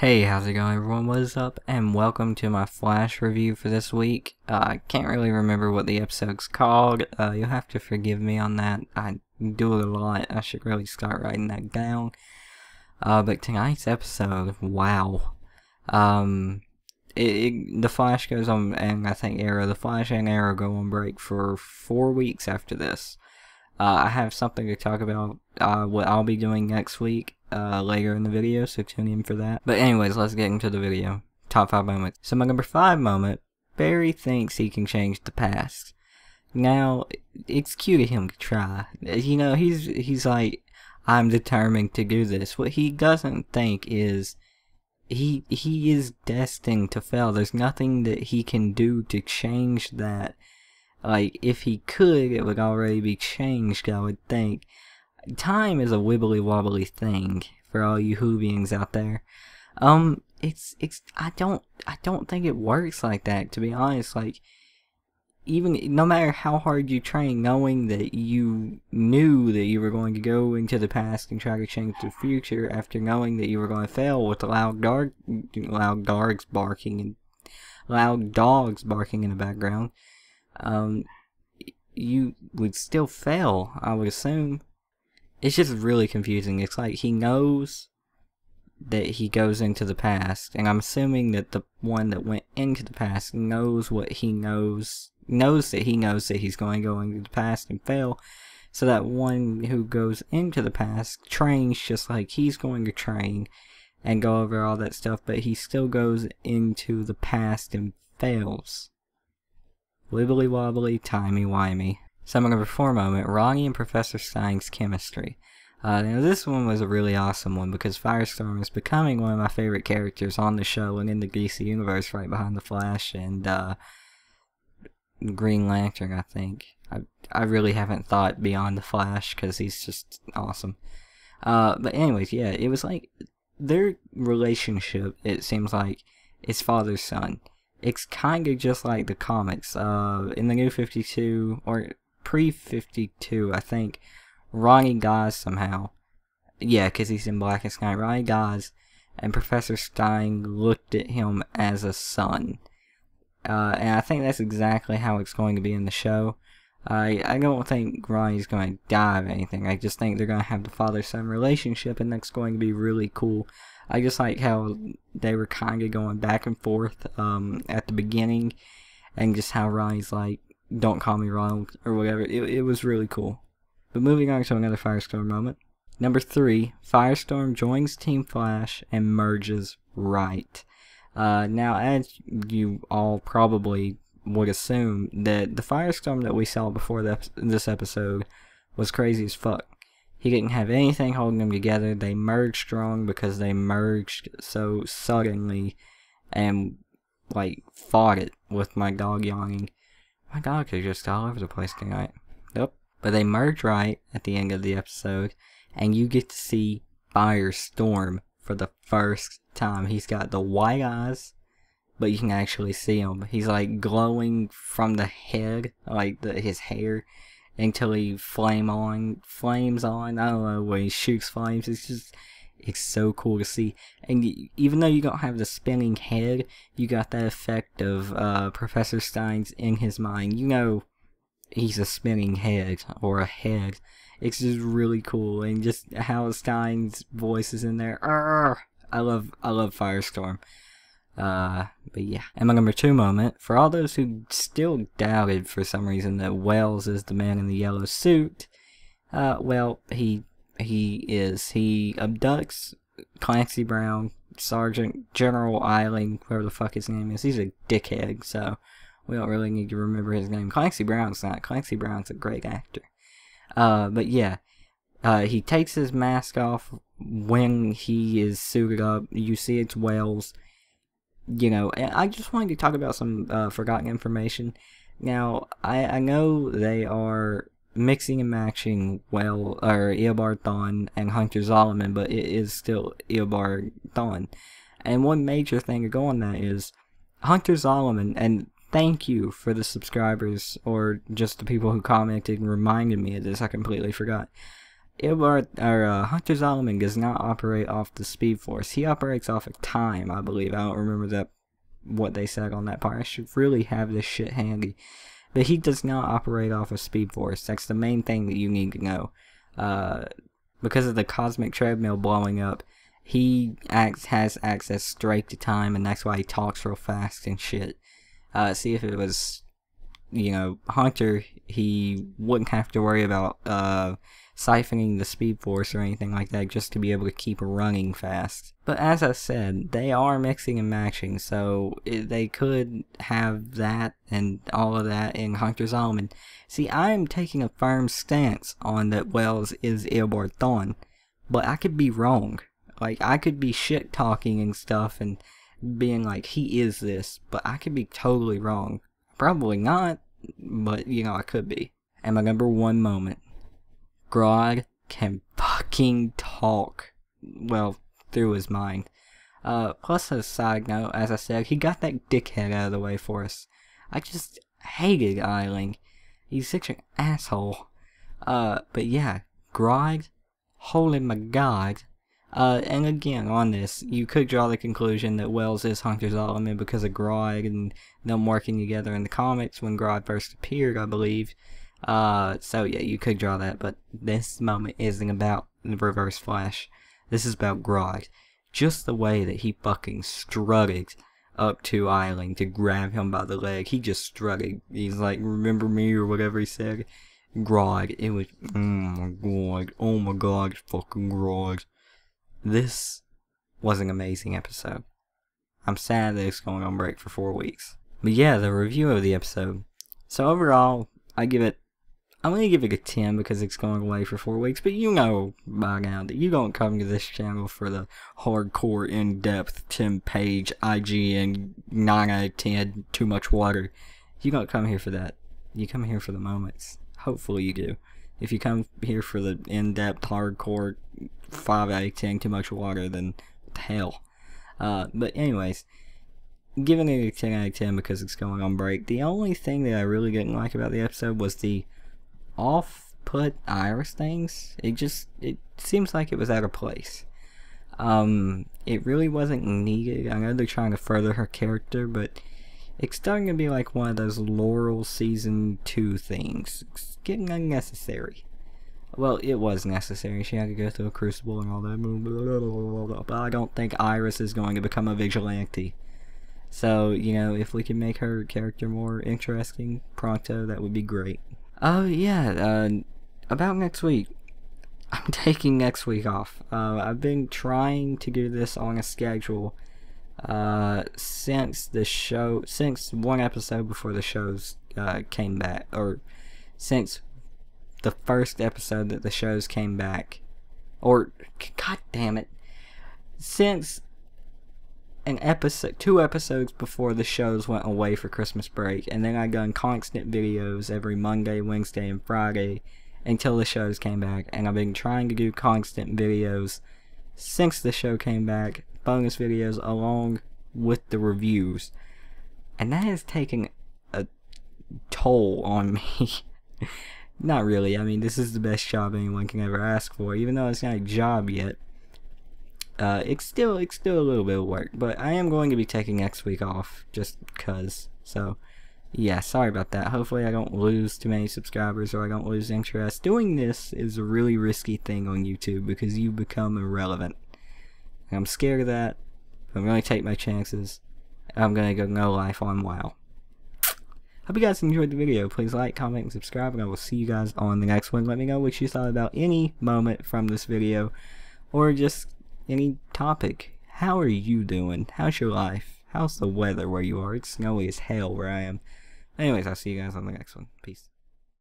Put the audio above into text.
Hey, how's it going everyone? What is up? And welcome to my Flash review for this week. I can't really remember what the episode's called. You'll have to forgive me on that. I do it a lot. I should really start writing that down. But tonight's episode, wow. The Flash goes on, and I think Arrow, the Flash and Arrow go on break for 4 weeks after this. I have something to talk about what I'll be doing next week. Later in the video, so tune in for that. But anyways, let's get into the video. Top 5 moments. So my number 5 moment, Barry thinks he can change the past. Now, it's cute of him to try. You know, he's like, I'm determined to do this. What he doesn't think is, he is destined to fail. There's nothing that he can do to change that. Like, if he could, it would already be changed, I would think. Time is a wibbly wobbly thing for all you Whovians out there. I don't think it works like that, to be honest. Like, even no matter how hard you train, knowing that you knew that you were going to go into the past and try to change the future after knowing that you were going to fail with loud dogs barking in the background, you would still fail, I would assume. It's just really confusing. It's like he knows that he goes into the past, and I'm assuming that the one that went into the past knows what he knows that he's going to go into the past and fail. So that one who goes into the past trains just like he's going to train and go over all that stuff, but he still goes into the past and fails. Wibbly wobbly, timey-wimey. So my number 4 moment, Ronnie and Professor Stein's chemistry. Now this one was a really awesome one because Firestorm is becoming one of my favorite characters on the show and in the DC Universe, right behind the Flash and Green Lantern, I think. I really haven't thought beyond the Flash because he's just awesome. But anyways, yeah, it was like their relationship, it seems like, is father-son. It's kind of just like the comics. In the new 52, or pre-52, I think, Ronnie dies somehow. Yeah, because he's in Blackest Night. Ronnie dies, and Professor Stein looked at him as a son. And I think that's exactly how it's going to be in the show. I don't think Ronnie's going to die of anything. I just think they're going to have the father-son relationship, and that's going to be really cool. I just like how they were kind of going back and forth at the beginning, and just how Ronnie's like, don't call me Ronald, or whatever. It was really cool. But moving on to another Firestorm moment. Number 3, Firestorm joins Team Flash and merges right. Now, as you all probably would assume, that the Firestorm that we saw before this episode was crazy as fuck. He didn't have anything holding them together. They merged strong because they merged so suddenly and, like, fought it with my dog yawning. My dog is just all over the place tonight. Yep. But they merge right at the end of the episode, and you get to see Firestorm for the first time. He's got the white eyes, but you can actually see him. He's like glowing from the head, like his hair, until he flames on. I don't know, when he shoots flames. It's so cool to see. And even though you don't have the spinning head, you got that effect of Professor Stein's in his mind. You know he's a spinning head, or a head. It's just really cool, and just how Stein's voice is in there. Arrgh! I love Firestorm. But yeah. And my number 2 moment, for all those who still doubted for some reason that Wells is the man in the yellow suit, well, he is. He abducts Clancy Brown, Sergeant General Eiling, whoever the fuck his name is. He's a dickhead, so we don't really need to remember his name. Clancy Brown's not. Clancy Brown's a great actor. But yeah, he takes his mask off when he is suited up. You see it's Wells. You know, and I just wanted to talk about some forgotten information. Now, I know they are mixing and matching Eobard Thawne and Hunter Zolomon, but it is still Eobard Thawne. And one major thing to go on that is Hunter Zolomon, and thank you for the subscribers or just the people who commented and reminded me of this, I completely forgot. Hunter Zolomon does not operate off the speed force. He operates off of time, I believe. I don't remember that what they said on that part. I should really have this shit handy. But he does not operate off of speed force. That's the main thing that you need to know. Because of the cosmic treadmill blowing up, he has access straight to time, and that's why he talks real fast and shit. See, if it was, you know, Hunter, he wouldn't have to worry about siphoning the speed force or anything like that just to be able to keep running fast. But as I said, they are mixing and matching, so they could have that and all of that in Hunter Zolomon. See, I am taking a firm stance on that Wells is Eobard Thawne, but I could be wrong. Like, I could be shit-talking and stuff and being like, he is this, but I could be totally wrong. Probably not, but, you know, I could be. And my number one moment. Grodd can fucking talk. Well, through his mind. Plus, as a side note, as I said, he got that dickhead out of the way for us. I just hated Eiling. He's such an asshole. But yeah, Grodd, holy my god. And again, on this, you could draw the conclusion that Wells is Hunter Zolomon because of Grodd and them working together in the comics when Grodd first appeared, I believe. So yeah, you could draw that, but this moment isn't about the Reverse Flash. This is about Grodd. Just the way that he fucking strutted up to Eiling to grab him by the leg. He just strutted. He's like, remember me, or whatever he said. Grodd. It was, oh my god, fucking Grodd. This was an amazing episode. I'm sad that it's going on break for 4 weeks. But yeah, the review of the episode. So overall, I'm going to give it a 10 because it's going away for 4 weeks. But you know by now that you don't come to this channel for the hardcore, in-depth, 10-page, IGN, 9 out of 10, too much water. You don't come here for that. You come here for the moments. Hopefully you do. If you come here for the in-depth, hardcore, 5 out of 10, too much water, then what the hell. But anyways, giving it a 10 out of 10 because it's going on break. The only thing that I really didn't like about the episode was the off-put iris things. It seems like it was out of place. It really wasn't needed. I know they're trying to further her character, but it's starting to be like one of those Laurel Season 2 things. It's getting unnecessary. Well, it was necessary. She had to go through a crucible and all that. But I don't think Iris is going to become a vigilante. So, you know, if we can make her character more interesting, pronto, that would be great. Oh, yeah, about next week. I'm taking next week off. I've been trying to do this on a schedule since one episode before the shows came back, or since the first episode that the shows came back, or god damn it, since an episode, 2 episodes before the shows went away for Christmas break, and then I done constant videos every Monday, Wednesday, and Friday until the shows came back, and I've been trying to do constant videos since the show came back, bonus videos along with the reviews, and that is taking a toll on me. Not really, I mean, this is the best job anyone can ever ask for, even though it's not a job yet. It's still a little bit of work, but I am going to be taking next week off just because, so yeah, sorry about that. Hopefully I don't lose too many subscribers or I don't lose interest. Doing this is a really risky thing on YouTube because you become irrelevant. I'm scared of that. I'm going to take my chances. I'm going to go no life on WoW. Hope you guys enjoyed the video. Please like, comment, and subscribe, and I will see you guys on the next one. Let me know what you thought about any moment from this video, or just any topic. How are you doing? How's your life? How's the weather where you are? It's snowy as hell where I am. Anyways, I'll see you guys on the next one. Peace.